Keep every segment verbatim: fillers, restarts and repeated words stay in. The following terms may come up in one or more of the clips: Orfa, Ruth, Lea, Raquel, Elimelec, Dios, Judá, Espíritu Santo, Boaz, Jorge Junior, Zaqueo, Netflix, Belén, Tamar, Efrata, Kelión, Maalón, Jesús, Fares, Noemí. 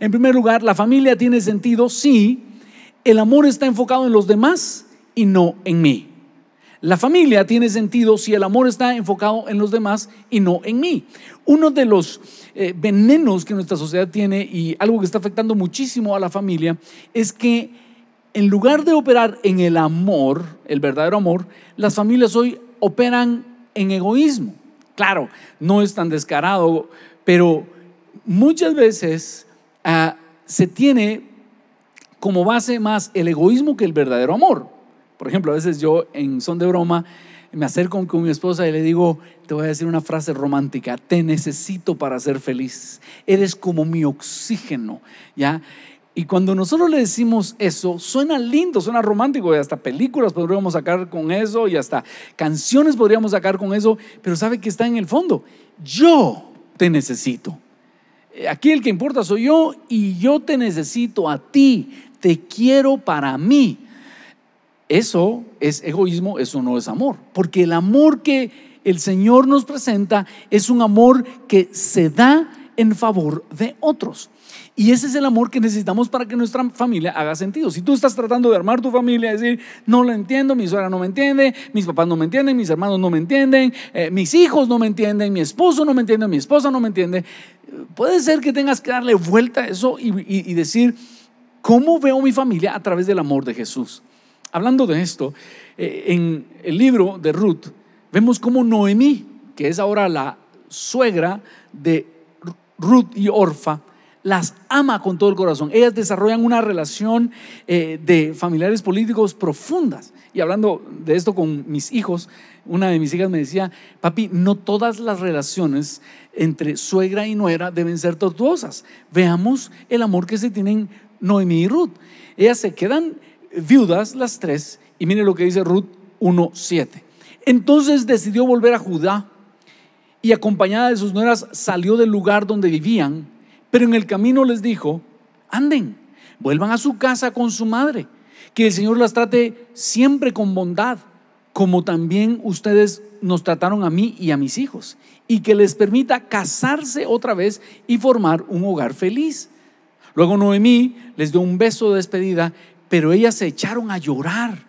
En primer lugar, la familia tiene sentido si el amor está enfocado en los demás y no en mí. La familia tiene sentido si el amor está enfocado en los demás y no en mí. Uno de los eh, venenos que nuestra sociedad tiene y algo que está afectando muchísimo a la familia es que en lugar de operar en el amor, el verdadero amor, las familias hoy operan en egoísmo. Claro, no es tan descarado, pero muchas veces uh, se tiene como base más el egoísmo que el verdadero amor. Por ejemplo, a veces yo en son de broma me acerco con mi esposa y le digo, te voy a decir una frase romántica, te necesito para ser feliz, eres como mi oxígeno, ¿ya? Y cuando nosotros le decimos eso, suena lindo, suena romántico, y hasta películas podríamos sacar con eso, y hasta canciones podríamos sacar con eso, pero ¿sabe qué está en el fondo? Yo te necesito. Aquí el que importa soy yo, y yo te necesito a ti, te quiero para mí. Eso es egoísmo, eso no es amor, porque el amor que el Señor nos presenta es un amor que se da en favor de otros. Y ese es el amor que necesitamos para que nuestra familia haga sentido. Si tú estás tratando de armar tu familia, decir, no lo entiendo, mi suegra no me entiende, mis papás no me entienden, mis hermanos no me entienden, eh, mis hijos no me entienden, mi esposo no me entiende, mi esposa no me entiende, puede ser que tengas que darle vuelta a eso y, y, y decir, ¿cómo veo mi familia a través del amor de Jesús? Hablando de esto, en el libro de Ruth vemos cómo Noemí, que es ahora la suegra de Ruth y Orfa, las ama con todo el corazón. Ellas desarrollan una relación de familiares políticos profundas. Y hablando de esto con mis hijos, una de mis hijas me decía, papi, no todas las relaciones entre suegra y nuera deben ser tortuosas. Veamos el amor que se tienen Noemí y Ruth. Ellas se quedan viudas las tres, y miren lo que dice Ruth uno siete. Entonces decidió volver a Judá, y acompañada de sus nueras salió del lugar donde vivían, pero en el camino les dijo, anden, vuelvan a su casa con su madre, que el Señor las trate siempre con bondad, como también ustedes nos trataron a mí y a mis hijos, y que les permita casarse otra vez y formar un hogar feliz. Luego Noemí les dio un beso de despedida, pero ellas se echaron a llorar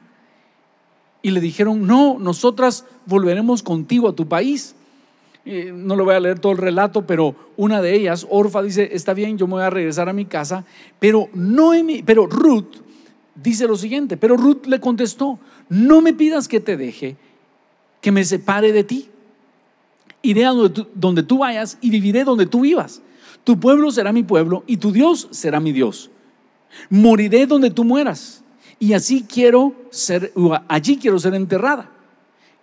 y le dijeron, no, nosotras volveremos contigo a tu país. Eh, no lo voy a leer todo el relato, pero una de ellas, Orfa, dice, está bien, yo me voy a regresar a mi casa. Pero, Noemí, pero Ruth dice lo siguiente, pero Ruth le contestó, no me pidas que te deje, que me separe de ti. Iré a donde tú, donde tú vayas y viviré donde tú vivas. Tu pueblo será mi pueblo y tu Dios será mi Dios. Moriré donde tú mueras, y así quiero ser, allí quiero ser enterrada.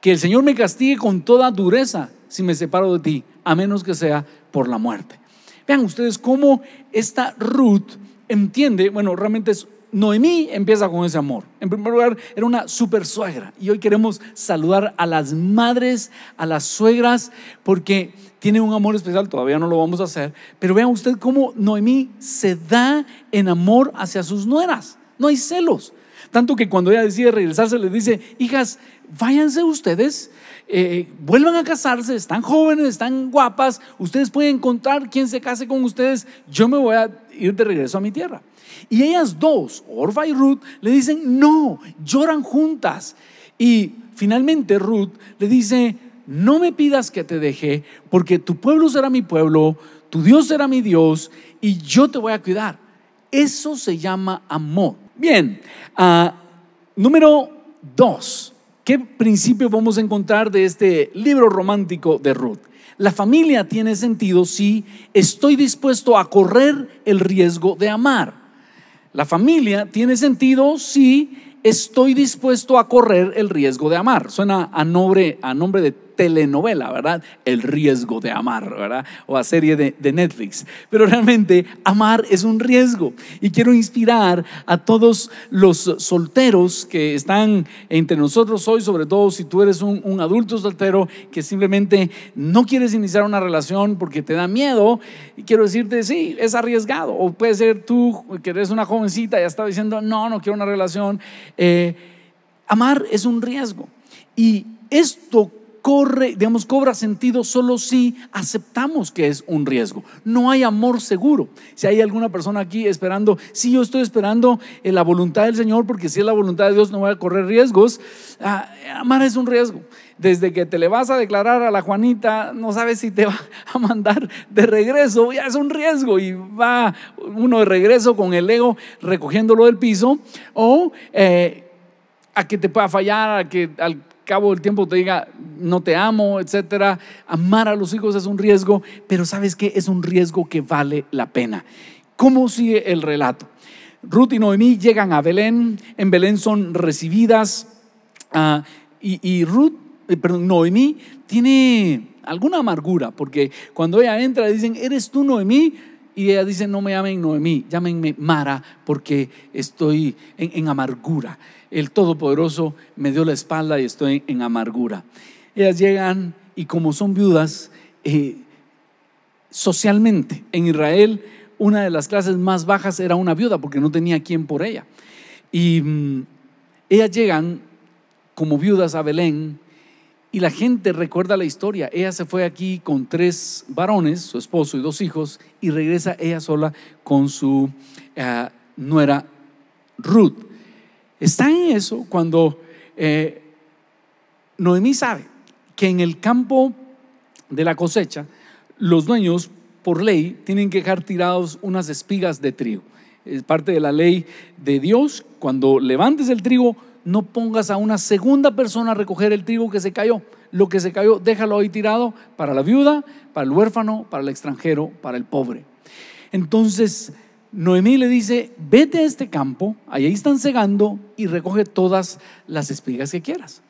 Que el Señor me castigue con toda dureza si me separo de ti, a menos que sea por la muerte. Vean ustedes cómo esta Ruth entiende, bueno, realmente es Noemí empieza con ese amor. En primer lugar, era una super suegra, y hoy queremos saludar a las madres, a las suegras, porque tienen un amor especial. Todavía no lo vamos a hacer, pero vean usted cómo Noemí se da en amor hacia sus nueras. No hay celos, tanto que cuando ella decide regresarse les dice, hijas, váyanse ustedes, eh, vuelvan a casarse, están jóvenes, están guapas, ustedes pueden encontrar quien se case con ustedes, yo me voy a ir de regreso a mi tierra. Y ellas dos, Orfa y Ruth, le dicen no, lloran juntas. Y finalmente Ruth le dice, no me pidas que te deje, porque tu pueblo será mi pueblo, tu Dios será mi Dios, y yo te voy a cuidar. Eso se llama amor. Bien, uh, número dos, ¿qué principio vamos a encontrar de este libro romántico de Ruth? La familia tiene sentido si estoy dispuesto a correr el riesgo de amar. La familia tiene sentido si estoy dispuesto a correr el riesgo de amar. Suena a nombre, a nombre de telenovela, ¿verdad? El riesgo de amar, ¿verdad? O a serie de, de Netflix. Pero realmente amar es un riesgo. Y quiero inspirar a todos los solteros que están entre nosotros hoy, sobre todo si tú eres un, un adulto soltero que simplemente no quieres iniciar una relación porque te da miedo. Y quiero decirte, sí, es arriesgado. O puede ser tú que eres una jovencita y has estado diciendo, no, no quiero una relación. Eh, amar es un riesgo. Y esto corre, digamos, cobra sentido solo si aceptamos que es un riesgo. No hay amor seguro. Si hay alguna persona aquí esperando, si sí, yo estoy esperando en la voluntad del Señor, porque si es la voluntad de Dios no voy a correr riesgos. Ah, amar es un riesgo. Desde que te le vas a declarar a la Juanita, no sabes si te va a mandar de regreso, ya es un riesgo, y va uno de regreso con el ego recogiéndolo del piso, o eh, a que te pueda fallar, a que al cabo del tiempo te diga no te amo, etcétera. Amar a los hijos es un riesgo, pero ¿sabes qué? Es un riesgo que vale la pena. ¿Cómo sigue el relato? Ruth y Noemí llegan a Belén, en Belén son recibidas, uh, y, y Ruth Perdón, Noemí tiene alguna amargura, porque cuando ella entra dicen, ¿eres tú Noemí? Y ella dice, no me llamen Noemí, llámenme Mara, porque estoy en, en amargura. El Todopoderoso me dio la espalda y estoy en, en amargura. Ellas llegan y como son viudas, eh, socialmente en Israel una de las clases más bajas era una viuda, porque no tenía quien por ella. Y mmm, ellas llegan como viudas a Belén. Y la gente recuerda la historia. Ella se fue aquí con tres varones, su esposo y dos hijos, y regresa ella sola con su eh, nuera Ruth. Está en eso cuando eh, Noemí sabe que en el campo de la cosecha los dueños por ley tienen que dejar tirados unas espigas de trigo. Es parte de la ley de Dios. Cuando levantes el trigo, no pongas a una segunda persona a recoger el trigo que se cayó. Lo que se cayó, déjalo ahí tirado para la viuda, para el huérfano, para el extranjero, para el pobre. Entonces Noemí le dice, vete a este campo, ahí están segando, y recoge todas las espigas que quieras.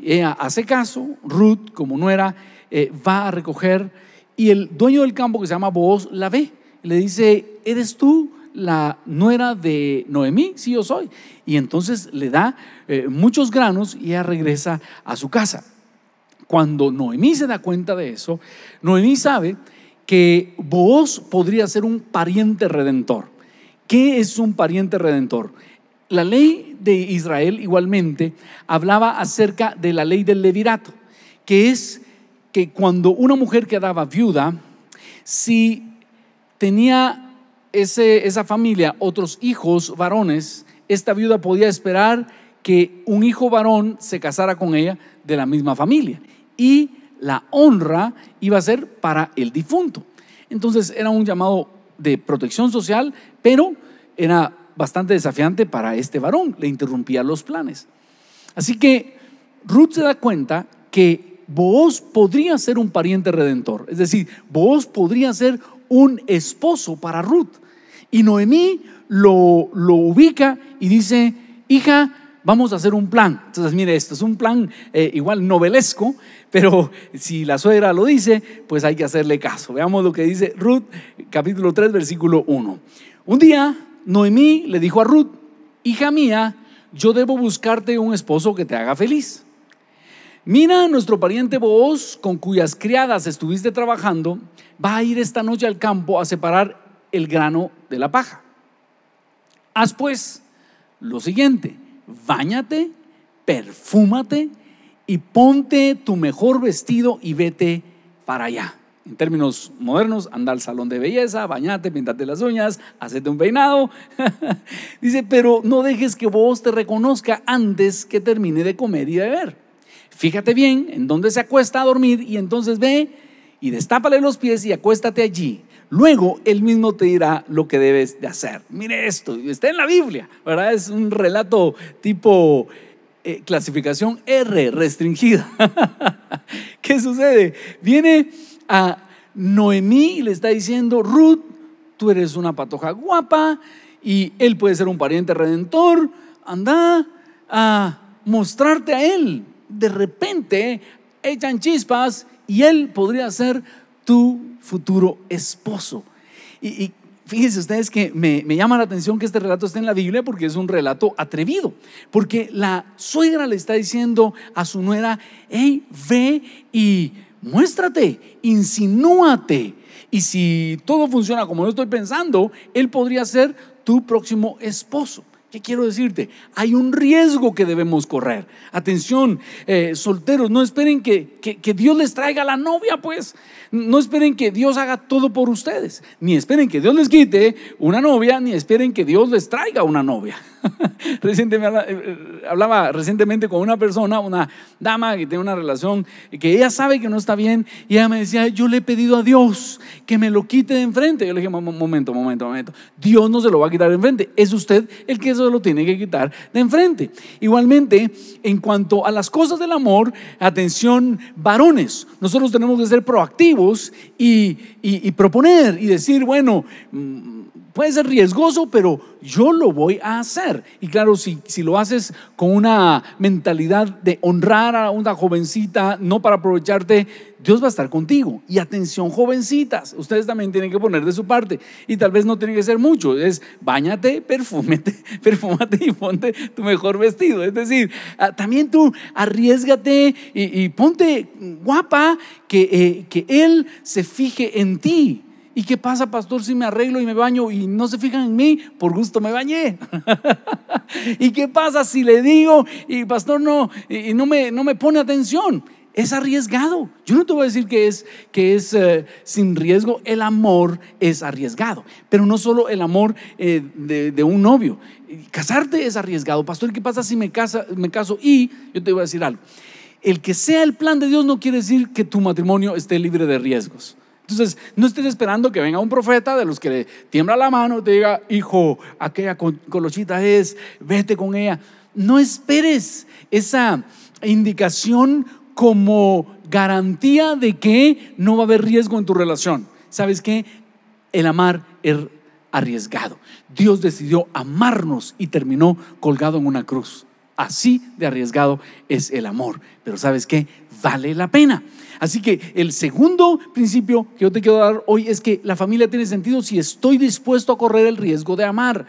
Ella hace caso. Ruth, como nuera, eh, va a recoger, y el dueño del campo, que se llama Boaz, la ve. Le dice, ¿eres tú la nuera de Noemí? Sí, yo soy. Y entonces le da eh, muchos granos, y ella regresa a su casa. Cuando Noemí se da cuenta de eso, Noemí sabe que Boaz podría ser un pariente redentor. ¿Qué es un pariente redentor? La ley de Israel igualmente hablaba acerca de la ley del levirato, que es que cuando una mujer quedaba viuda, si tenía Ese, esa familia otros hijos varones, esta viuda podía esperar que un hijo varón se casara con ella de la misma familia, y la honra iba a ser para el difunto. Entonces era un llamado de protección social, pero era bastante desafiante para este varón, le interrumpía los planes. Así que Ruth se da cuenta que Boaz podría ser un pariente redentor, es decir, Boaz podría ser un esposo para Ruth. Y Noemí lo, lo ubica y dice, hija, vamos a hacer un plan. Entonces mire, esto es un plan eh, igual novelesco, pero si la suegra lo dice, pues hay que hacerle caso. Veamos lo que dice Ruth, capítulo tres, versículo uno. Un día Noemí le dijo a Ruth, hija mía, yo debo buscarte un esposo que te haga feliz. Mira, a nuestro pariente Boaz, con cuyas criadas estuviste trabajando, va a ir esta noche al campo a separar el grano de la paja. Haz pues lo siguiente, báñate, perfúmate y ponte tu mejor vestido y vete para allá. En términos modernos, anda al salón de belleza, bañate, píntate las uñas, hacete un peinado. Dice, pero no dejes que Boaz te reconozca antes que termine de comer y de beber. Fíjate bien en dónde se acuesta a dormir, y entonces ve y destápale los pies y acuéstate allí. Luego él mismo te dirá lo que debes de hacer. Mire esto, está en la Biblia, ¿verdad? Es un relato tipo eh, clasificación erre, restringida. ¿Qué sucede? Viene a Noemí y le está diciendo, Ruth, tú eres una patoja guapa y él puede ser un pariente redentor, anda a mostrarte a él. De repente echan chispas y él podría ser tu futuro esposo. Y, y fíjense ustedes que me, me llama la atención que este relato esté en la Biblia, porque es un relato atrevido, porque la suegra le está diciendo a su nuera, hey, ve y muéstrate, insinúate, y si todo funciona como lo estoy pensando, él podría ser tu próximo esposo. ¿Qué quiero decirte? Hay un riesgo que debemos correr. Atención, eh, solteros, no esperen que, que, que Dios les traiga la novia, pues. No esperen que Dios haga todo por ustedes. Ni esperen que Dios les quite una novia, ni esperen que Dios les traiga una novia. Recientemente, hablaba recientemente con una persona, una dama que tiene una relación que ella sabe que no está bien, y ella me decía, yo le he pedido a Dios que me lo quite de enfrente. Yo le dije, momento, momento, momento, Dios no se lo va a quitar de enfrente, es usted el que se lo tiene que quitar de enfrente. Igualmente, en cuanto a las cosas del amor, atención varones, nosotros tenemos que ser proactivos y, y, y proponer y decir, bueno, puede ser riesgoso, pero yo lo voy a hacer. Y claro, si, si lo haces con una mentalidad de honrar a una jovencita, no para aprovecharte, Dios va a estar contigo. Y atención, jovencitas, ustedes también tienen que poner de su parte. Y tal vez no tiene que ser mucho, es báñate, perfúmate, perfúmate y ponte tu mejor vestido. Es decir, también tú arriésgate y, y ponte guapa, que, eh, que Él se fije en ti. ¿Y qué pasa, pastor, si me arreglo y me baño y no se fijan en mí? Por gusto me bañé. ¿Y qué pasa si le digo y pastor no, y no, me, no me pone atención? Es arriesgado. Yo no te voy a decir que es, que es eh, sin riesgo. El amor es arriesgado. Pero no solo el amor eh, de, de un novio. Casarte es arriesgado. Pastor, ¿qué pasa si me, casa, me caso? Y yo te voy a decir algo. El que sea el plan de Dios no quiere decir que tu matrimonio esté libre de riesgos. Entonces, no estés esperando que venga un profeta de los que le tiembla la mano y te diga, hijo, aquella colochita es, vete con ella. No esperes esa indicación como garantía de que no va a haber riesgo en tu relación. ¿Sabes qué? El amar es arriesgado. Dios decidió amarnos y terminó colgado en una cruz. Así de arriesgado es el amor. Pero ¿sabes qué? Vale la pena. Así que el segundo principio que yo te quiero dar hoy es que la familia tiene sentido si estoy dispuesto a correr el riesgo de amar.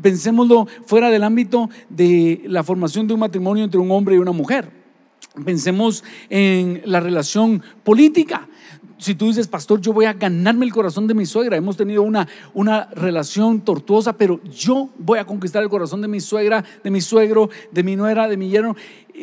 Pensémoslo fuera del ámbito de la formación de un matrimonio entre un hombre y una mujer. Pensemos en la relación política. Si tú dices, pastor, yo voy a ganarme el corazón de mi suegra, hemos tenido una, una relación tortuosa, pero yo voy a conquistar el corazón de mi suegra, de mi suegro, de mi nuera, de mi yerno.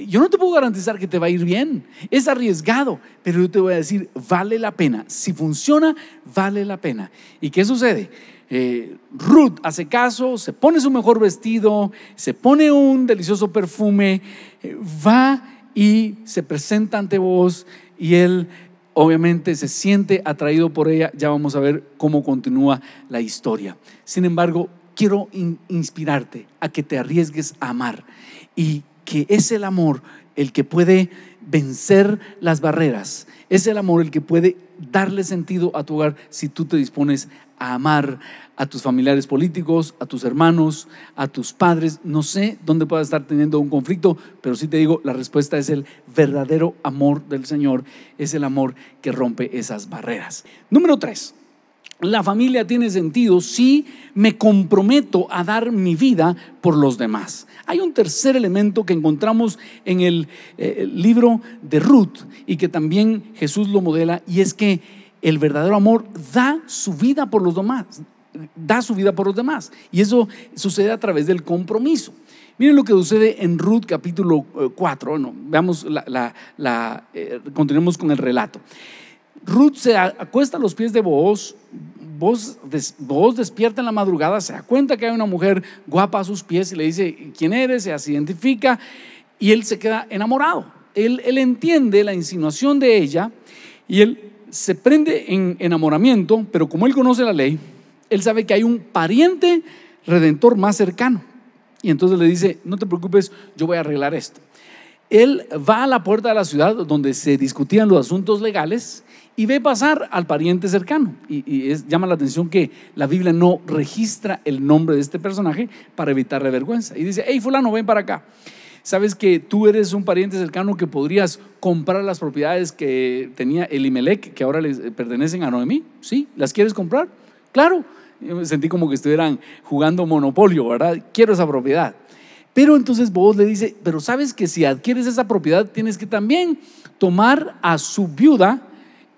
Yo no te puedo garantizar que te va a ir bien, es arriesgado, pero yo te voy a decir, vale la pena. Si funciona, vale la pena. ¿Y qué sucede? Eh, Ruth hace caso, se pone su mejor vestido, se pone un delicioso perfume, eh, va y se presenta ante vos, y él obviamente se siente atraído por ella. Ya vamos a ver cómo continúa la historia. Sin embargo, quiero in- inspirarte a que te arriesgues a amar, y que es el amor el que puede vencer las barreras. Es el amor el que puede darle sentido a tu hogar si tú te dispones a amar a tus familiares políticos, a tus hermanos, a tus padres. No sé dónde puedas estar teniendo un conflicto, pero sí te digo, la respuesta es el verdadero amor del Señor. Es el amor que rompe esas barreras. Número tres. La familia tiene sentido si me comprometo a dar mi vida por los demás. Hay un tercer elemento que encontramos en el, eh, el libro de Ruth, y que también Jesús lo modela, y es que el verdadero amor da su vida por los demás, da su vida por los demás, y eso sucede a través del compromiso. Miren lo que sucede en Ruth capítulo cuatro. No, veamos la, la, la, eh, continuemos con el relato. Ruth se acuesta a los pies de Boaz. Boaz, des, Boaz despierta en la madrugada, se da cuenta que hay una mujer guapa a sus pies y le dice, ¿quién eres? Se identifica, y él se queda enamorado. Él, él entiende la insinuación de ella y él se prende en enamoramiento, pero como él conoce la ley, él sabe que hay un pariente redentor más cercano. Y entonces le dice, no te preocupes, yo voy a arreglar esto. Él va a la puerta de la ciudad donde se discutían los asuntos legales y ve pasar al pariente cercano. Y, y es, llama la atención que la Biblia no registra el nombre de este personaje para evitarle vergüenza. Y dice, hey fulano, ven para acá. Sabes que tú eres un pariente cercano que podrías comprar las propiedades que tenía Elimelec, que ahora les pertenecen a Noemí. ¿Sí? ¿Las quieres comprar? Claro. Yo me sentí como que estuvieran jugando Monopolio, ¿verdad? Quiero esa propiedad. Pero entonces Boaz le dice, pero sabes que si adquieres esa propiedad tienes que también tomar a su viuda,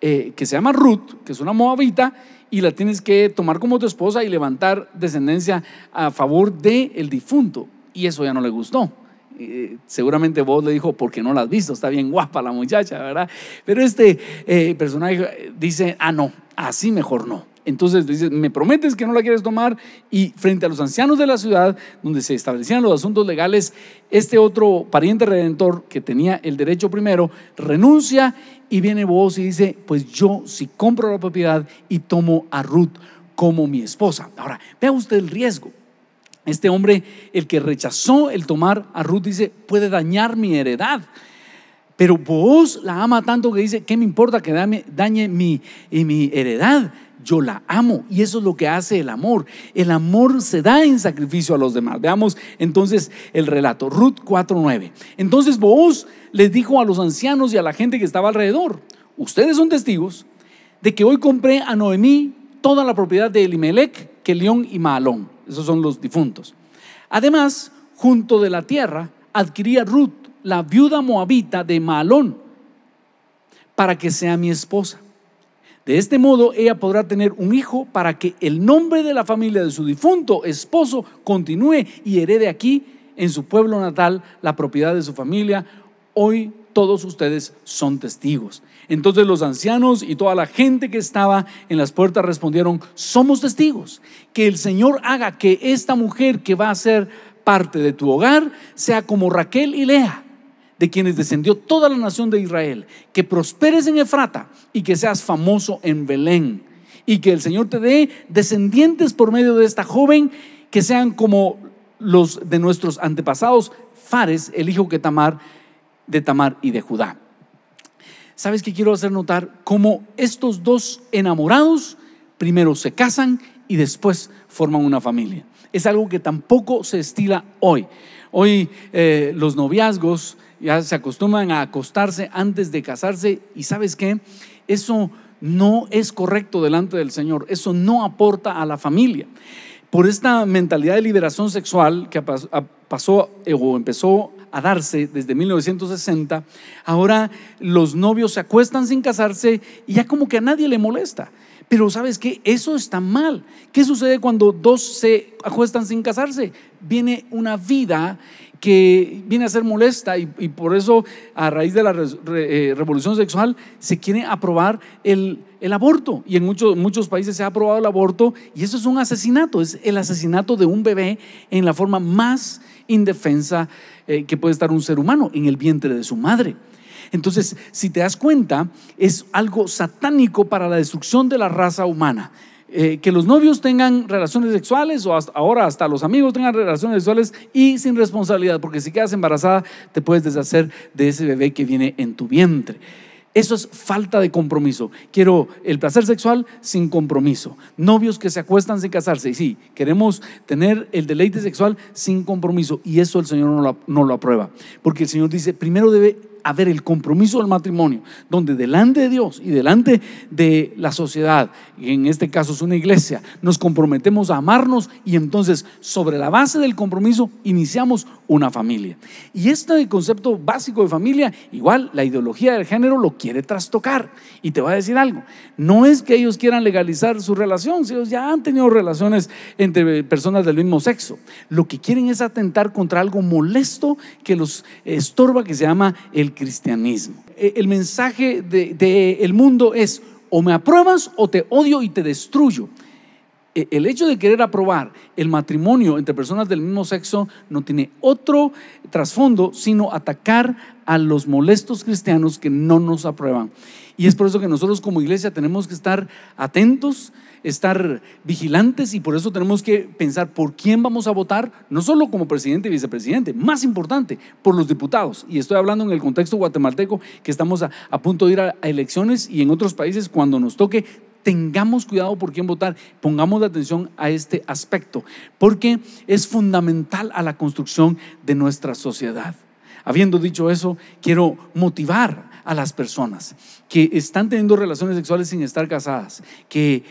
eh, que se llama Ruth, que es una moabita, y la tienes que tomar como tu esposa y levantar descendencia a favor del difunto. Y eso ya no le gustó. Eh, seguramente vos le dijo, porque no la has visto, está bien guapa la muchacha, ¿verdad? Pero este eh, personaje dice, ah no, así mejor no. Entonces dice, me prometes que no la quieres tomar. Y frente a los ancianos de la ciudad, donde se establecían los asuntos legales, este otro pariente redentor que tenía el derecho primero renuncia, y viene Boaz y dice, pues yo sí compro la propiedad y tomo a Ruth como mi esposa. Ahora, vea usted el riesgo. Este hombre, el que rechazó el tomar a Ruth, dice, puede dañar mi heredad. Pero Boaz la ama tanto que dice, ¿qué me importa que dañe mi, mi heredad? Yo la amo, y eso es lo que hace el amor. El amor se da en sacrificio a los demás. Veamos entonces el relato, Ruth cuatro nueve. Entonces Boaz les dijo a los ancianos y a la gente que estaba alrededor, ustedes son testigos de que hoy compré a Noemí toda la propiedad de Elimelec, Kelión y Maalón. Esos son los difuntos. Además, junto de la tierra adquirí a Ruth, la viuda moabita de Maalón, para que sea mi esposa. De este modo ella podrá tener un hijo, para que el nombre de la familia de su difunto esposo continúe y herede aquí en su pueblo natal la propiedad de su familia. Hoy todos ustedes son testigos. Entonces los ancianos y toda la gente que estaba en las puertas respondieron, somos testigos. Que el Señor haga que esta mujer que va a ser parte de tu hogar sea como Raquel y Lea, de quienes descendió toda la nación de Israel, que prosperes en Efrata y que seas famoso en Belén, y que el Señor te dé descendientes por medio de esta joven que sean como los de nuestros antepasados Fares, el hijo que Tamar, de Tamar y de Judá. ¿Sabes qué quiero hacer notar? Cómo estos dos enamorados primero se casan y después forman una familia. Es algo que tampoco se estila hoy. Hoy eh, los noviazgos ya se acostumbran a acostarse antes de casarse, y ¿sabes qué? Eso no es correcto delante del Señor. Eso no aporta a la familia. Por esta mentalidad de liberación sexual que pasó o empezó a darse desde mil novecientos sesenta, ahora los novios se acuestan sin casarse y ya como que a nadie le molesta. Pero ¿sabes qué? Eso está mal. ¿Qué sucede cuando dos se acuestan sin casarse? Viene una vida que viene a ser molesta, y, y por eso a raíz de la re, re, eh, revolución sexual se quiere aprobar el, el aborto, y en muchos, muchos países se ha aprobado el aborto, y eso es un asesinato, es el asesinato de un bebé en la forma más indefensa eh, que puede estar un ser humano, en el vientre de su madre. Entonces, si te das cuenta, es algo satánico para la destrucción de la raza humana. Eh, que los novios tengan relaciones sexuales, o hasta ahora hasta los amigos tengan relaciones sexuales, y sin responsabilidad, porque si quedas embarazada te puedes deshacer de ese bebé que viene en tu vientre. Eso es falta de compromiso. Quiero el placer sexual sin compromiso. Novios que se acuestan sin casarse. Y sí, queremos tener el deleite sexual sin compromiso, y eso el Señor no lo, no lo aprueba, porque el Señor dice, primero debe haber el compromiso del matrimonio, donde delante de Dios y delante de la sociedad, y en este caso es una iglesia, nos comprometemos a amarnos, y entonces sobre la base del compromiso iniciamos una familia. Y este concepto básico de familia, igual la ideología del género lo quiere trastocar. Y te voy a decir algo, no es que ellos quieran legalizar su relación, si ellos ya han tenido relaciones entre personas del mismo sexo. Lo que quieren es atentar contra algo molesto que los estorba, que se llama el cristianismo. El mensaje del de, de mundo es, o me apruebas o te odio y te destruyo. El hecho de querer aprobar el matrimonio entre personas del mismo sexo no tiene otro trasfondo sino atacar a los molestos cristianos que no nos aprueban. Y es por eso que nosotros como iglesia tenemos que estar atentos, estar vigilantes, y por eso tenemos que pensar por quién vamos a votar, no solo como presidente y vicepresidente, más importante, por los diputados. Y estoy hablando en el contexto guatemalteco, que estamos a, a punto de ir a, a elecciones, y en otros países cuando nos toque, tengamos cuidado por quién votar, pongamos la atención a este aspecto, porque es fundamental a la construcción de nuestra sociedad. Habiendo dicho eso, quiero motivar a las personas que están teniendo relaciones sexuales sin estar casadas, que,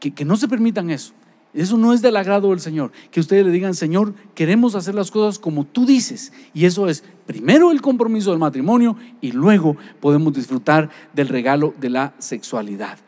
que, que no se permitan eso, Eso no es del agrado del Señor, que ustedes le digan: Señor, queremos hacer las cosas como tú dices. Y eso es primero el compromiso del matrimonio, y luego podemos disfrutar del regalo de la sexualidad.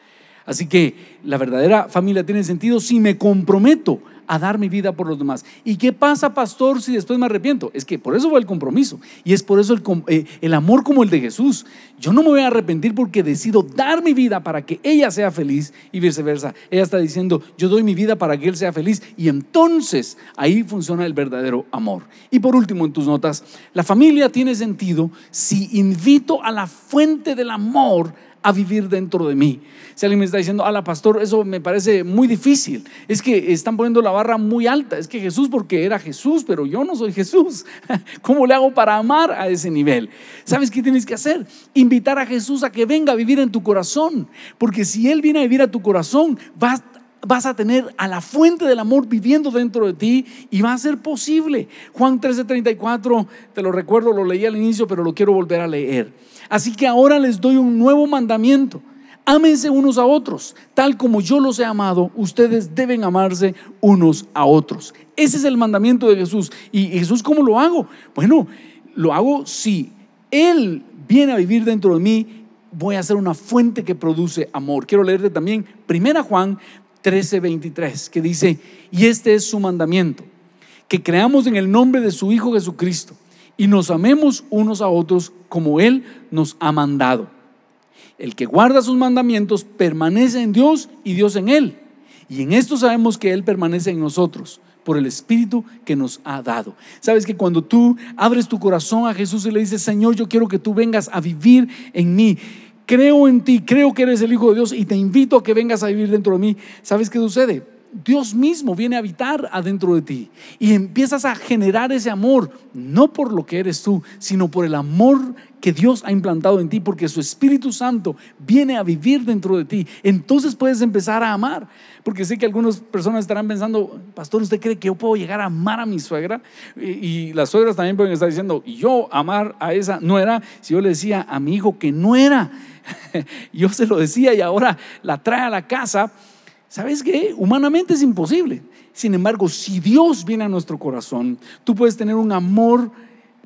Así que la verdadera familia tiene sentido si me comprometo a dar mi vida por los demás. ¿Y qué pasa, pastor, si después me arrepiento? Es que por eso fue el compromiso, y es por eso el, eh, el amor como el de Jesús. Yo no me voy a arrepentir porque decido dar mi vida para que ella sea feliz, y viceversa. Ella está diciendo: yo doy mi vida para que él sea feliz, y entonces ahí funciona el verdadero amor. Y por último, en tus notas, la familia tiene sentido si invito a la fuente del amor a vivir dentro de mí. Si alguien me está diciendo: ala, pastor, eso me parece muy difícil, es que están poniendo la barra muy alta, es que Jesús porque era Jesús, pero yo no soy Jesús, ¿cómo le hago para amar a ese nivel? ¿Sabes qué tienes que hacer? Invitar a Jesús a que venga a vivir en tu corazón, porque si Él viene a vivir a tu corazón, vas a vas a tener a la fuente del amor viviendo dentro de ti, y va a ser posible. Juan trece treinta y cuatro, te lo recuerdo, lo leí al inicio, pero lo quiero volver a leer. Así que ahora les doy un nuevo mandamiento: ámense unos a otros, tal como yo los he amado, ustedes deben amarse unos a otros. Ese es el mandamiento de Jesús. ¿Y Jesús cómo lo hago? Bueno, lo hago si Él viene a vivir dentro de mí. Voy a ser una fuente que produce amor. Quiero leerte también primera Juan trece veintitrés, que dice: y este es su mandamiento, que creamos en el nombre de su Hijo Jesucristo, y nos amemos unos a otros como Él nos ha mandado. El que guarda sus mandamientos permanece en Dios y Dios en Él, y en esto sabemos que Él permanece en nosotros, por el Espíritu que nos ha dado. Sabes que cuando tú abres tu corazón a Jesús y le dices: Señor, yo quiero que tú vengas a vivir en mí, creo en ti, creo que eres el Hijo de Dios y te invito a que vengas a vivir dentro de mí. ¿Sabes qué sucede? Dios mismo viene a habitar adentro de ti, y empiezas a generar ese amor, no por lo que eres tú, sino por el amor que Dios ha implantado en ti, porque su Espíritu Santo viene a vivir dentro de ti. Entonces puedes empezar a amar, porque sé que algunas personas estarán pensando: pastor, ¿usted cree que yo puedo llegar a amar a mi suegra? Y, y las suegras también pueden estar diciendo: ¿y yo amar a esa nuera? Si yo le decía a mi hijo que nuera, yo se lo decía y ahora la trae a la casa. ¿Sabes qué? Humanamente es imposible. Sin embargo, si Dios viene a nuestro corazón, tú puedes tener un amor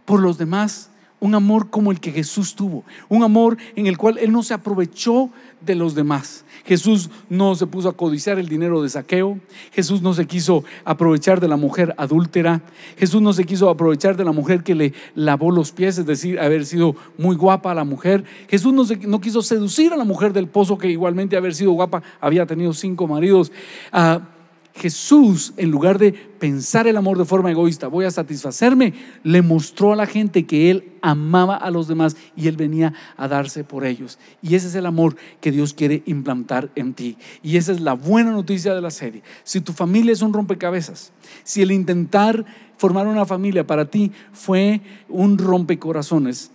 por los demás, un amor como el que Jesús tuvo, un amor en el cual Él no se aprovechó de los demás. Jesús no se puso a codiciar el dinero de Zaqueo, Jesús no se quiso aprovechar de la mujer adúltera, Jesús no se quiso aprovechar de la mujer que le lavó los pies, es decir, haber sido muy guapa la mujer. Jesús no, se, no quiso seducir a la mujer del pozo, que igualmente haber sido guapa había tenido cinco maridos. Ah, Jesús, en lugar de pensar el amor de forma egoísta, voy a satisfacerme, le mostró a la gente que Él amaba a los demás y Él venía a darse por ellos. Y ese es el amor que Dios quiere implantar en ti, y esa es la buena noticia de la serie. Si tu familia es un rompecabezas, si el intentar formar una familia para ti fue un rompecorazones,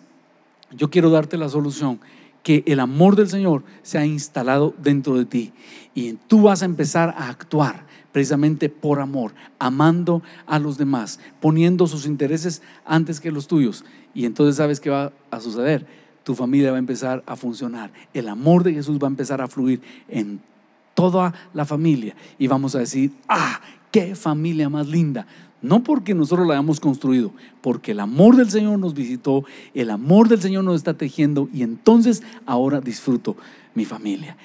yo quiero darte la solución: que el amor del Señor se ha instalado dentro de ti, y tú vas a empezar a actuar precisamente por amor, amando a los demás, poniendo sus intereses antes que los tuyos. Y entonces, ¿sabes qué va a suceder? Tu familia va a empezar a funcionar, el amor de Jesús va a empezar a fluir en toda la familia, y vamos a decir: ¡ah, qué familia más linda! No porque nosotros la hayamos construido, porque el amor del Señor nos visitó, el amor del Señor nos está tejiendo, y entonces ahora disfruto mi familia.